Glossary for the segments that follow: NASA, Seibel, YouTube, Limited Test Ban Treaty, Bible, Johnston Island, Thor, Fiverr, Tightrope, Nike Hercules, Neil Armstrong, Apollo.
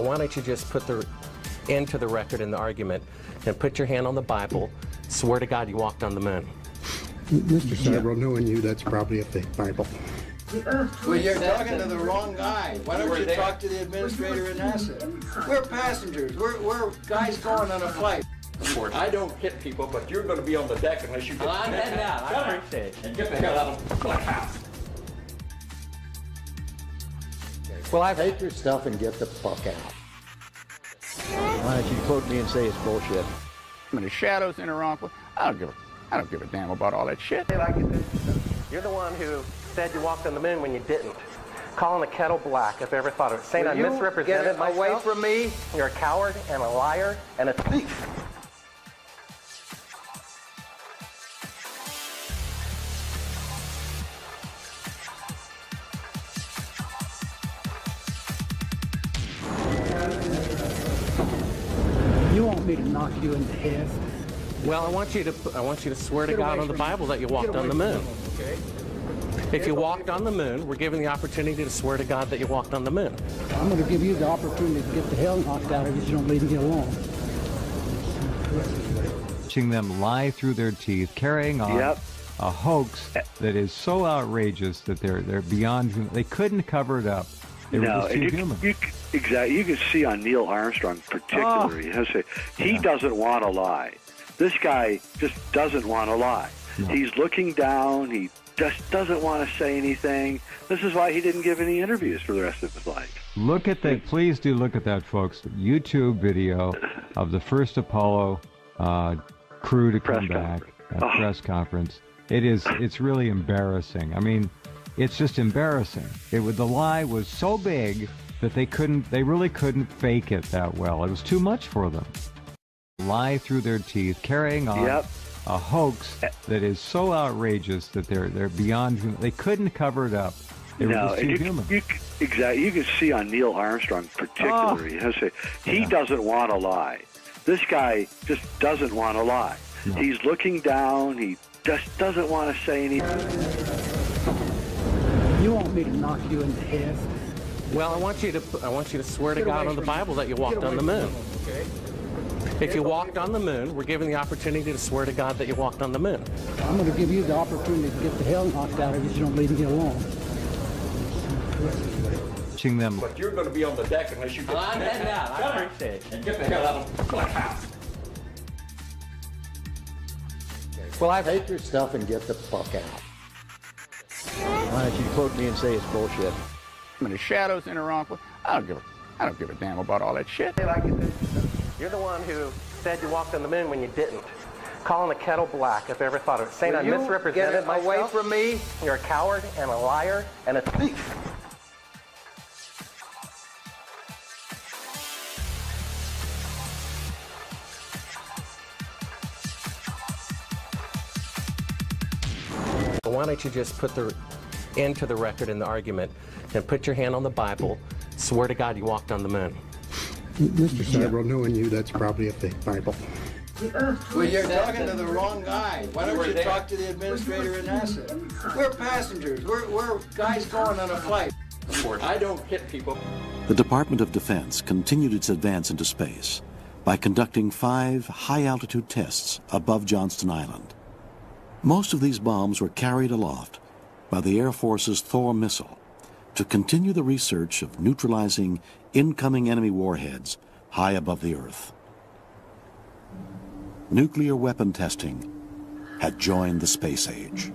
Well, why don't you just put the end to the record in the argument and put your hand on the Bible, swear to God you walked on the moon. Mr. Seibel, knowing you, that's probably a fake Bible. Well, you're talking to the wrong guy. Why don't you talk to the administrator at NASA? We're passengers. We're guys going on a flight. I don't hit people, but you're going to be on the deck unless you get the I'm heading out. I heard that. And get the hell out of the Well, I hate your stuff and get the fuck out. Why don't you quote me and say it's bullshit? When the shadows interact with, I don't give a damn about all that shit. You're the one who said you walked on the moon when you didn't. Calling the kettle black, if I ever thought of it. Saying I misrepresented myself. Away from me. You're a coward and a liar and a thief. You want me to knock you in the head? Well, I want you to swear to God on the Bible that you walked on the moon. Okay. If you walked on the moon, we're given the opportunity to swear to God that you walked on the moon. I'm going to give you the opportunity to get the hell knocked out of you if you don't leave me alone. Watching them lie through their teeth, carrying on a hoax that is so outrageous that they're beyond human. They couldn't cover it up. They were just too human. Exactly. You can see on Neil Armstrong, particularly, he doesn't want to lie. This guy just doesn't want to lie. No. He's looking down. He just doesn't want to say anything. This is why he didn't give any interviews for the rest of his life. Look at that. Please do look at that, folks. YouTube video of the first Apollo crew to come back at a press conference. It's really embarrassing. I mean, it's just embarrassing. The lie was so big that they really couldn't fake it that well. It was too much for them. Lie through their teeth, carrying on a hoax that is so outrageous that they're beyond human. They couldn't cover it up. They were just too human. Exactly. You can see on Neil Armstrong, particularly, he doesn't want to lie. This guy just doesn't want to lie. No. He's looking down. He just doesn't want to say anything. You want me to knock you in the head? Well, I want you to swear to God on the Bible that you walked on the moon. Okay. If you walked on the moon, we're given the opportunity to swear to God that you walked on the moon. I'm going to give you the opportunity to get the hell knocked out of you if you don't leave me alone. Watching them. But you're going to be on the deck unless you get the head out. I heard that. And get the hell out of the house. Well, I hate your stuff and get the fuck out. Why don't you quote me and say it's bullshit? When the shadows interact with, I don't give a damn about all that shit. You're the one who said you walked on the moon when you didn't. Calling the kettle black, if I ever thought of it. Saying I misrepresented myself. Away from me. You're a coward and a liar and a thief. Why don't you just put the end to the record in the argument and put your hand on the Bible, swear to God you walked on the moon. Mr. Seibel, knowing you, that's probably a fake Bible. Well, you're talking to the wrong guy. Why don't you talk to the administrator at NASA? We're passengers. We're guys going on a flight. I don't hit people. The Department of Defense continued its advance into space by conducting 5 high-altitude tests above Johnston Island. Most of these bombs were carried aloft by the Air Force's Thor missile to continue the research of neutralizing incoming enemy warheads high above the Earth. Nuclear weapon testing had joined the space age.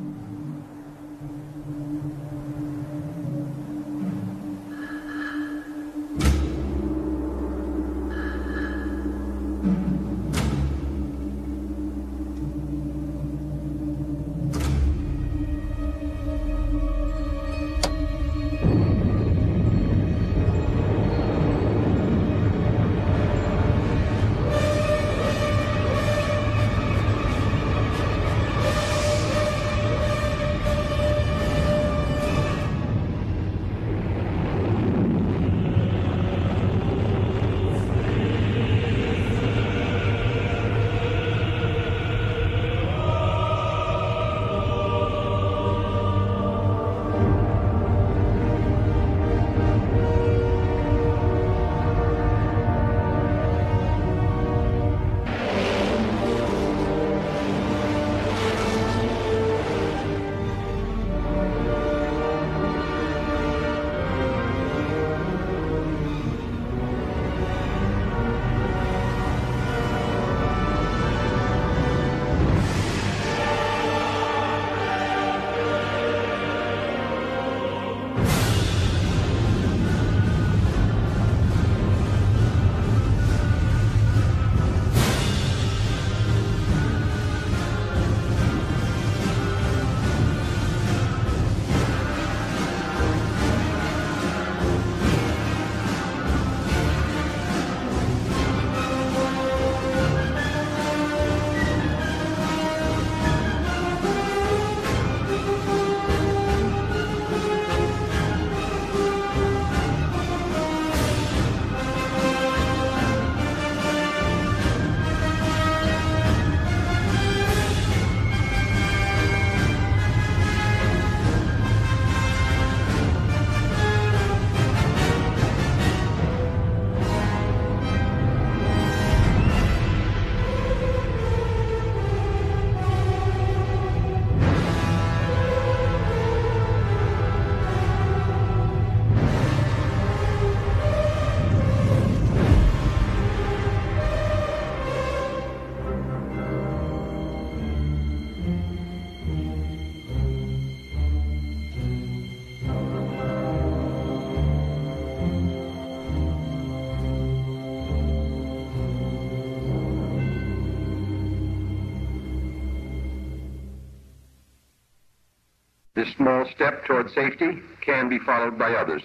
This small step toward safety can be followed by others,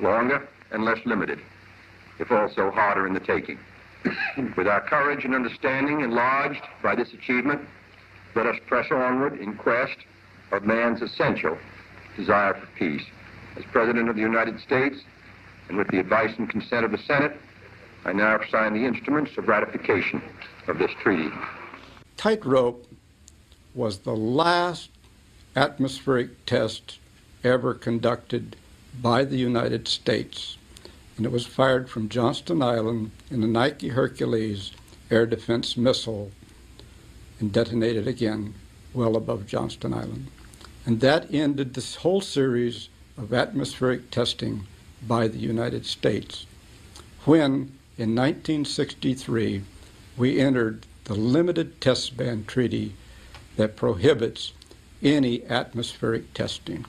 longer and less limited, if also harder in the taking. With our courage and understanding enlarged by this achievement, let us press onward in quest of man's essential desire for peace. As President of the United States, and with the advice and consent of the Senate, I now sign the instruments of ratification of this treaty. Tightrope was the last atmospheric test ever conducted by the United States, and it was fired from Johnston Island in the Nike Hercules air defense missile and detonated again well above Johnston Island. And that ended this whole series of atmospheric testing by the United States, when in 1963 we entered the Limited Test Ban Treaty that prohibits any atmospheric testing.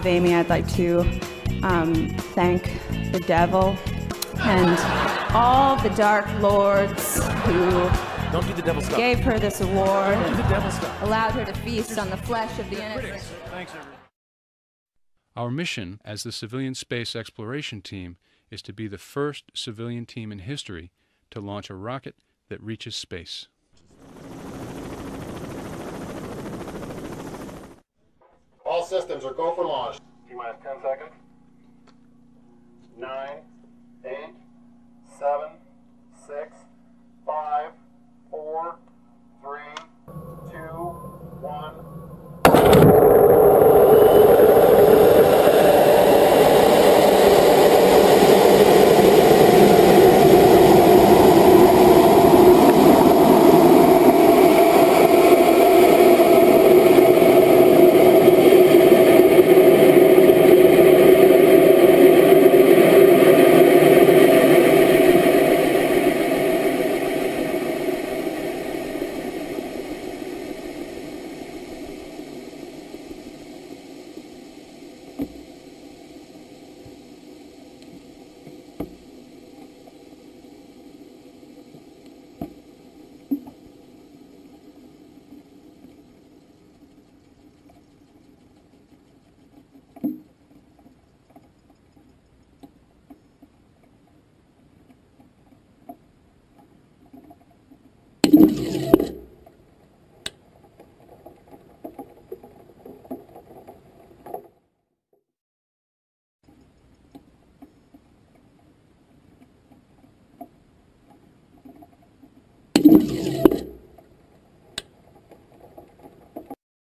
of Amy, I'd like to thank the devil and all the dark lords who gave her this award and allowed her to feast on the flesh of the innocent. Thanks, everyone. Our mission as the Civilian Space Exploration Team is to be the first civilian team in history to launch a rocket that reaches space. All systems are go for launch.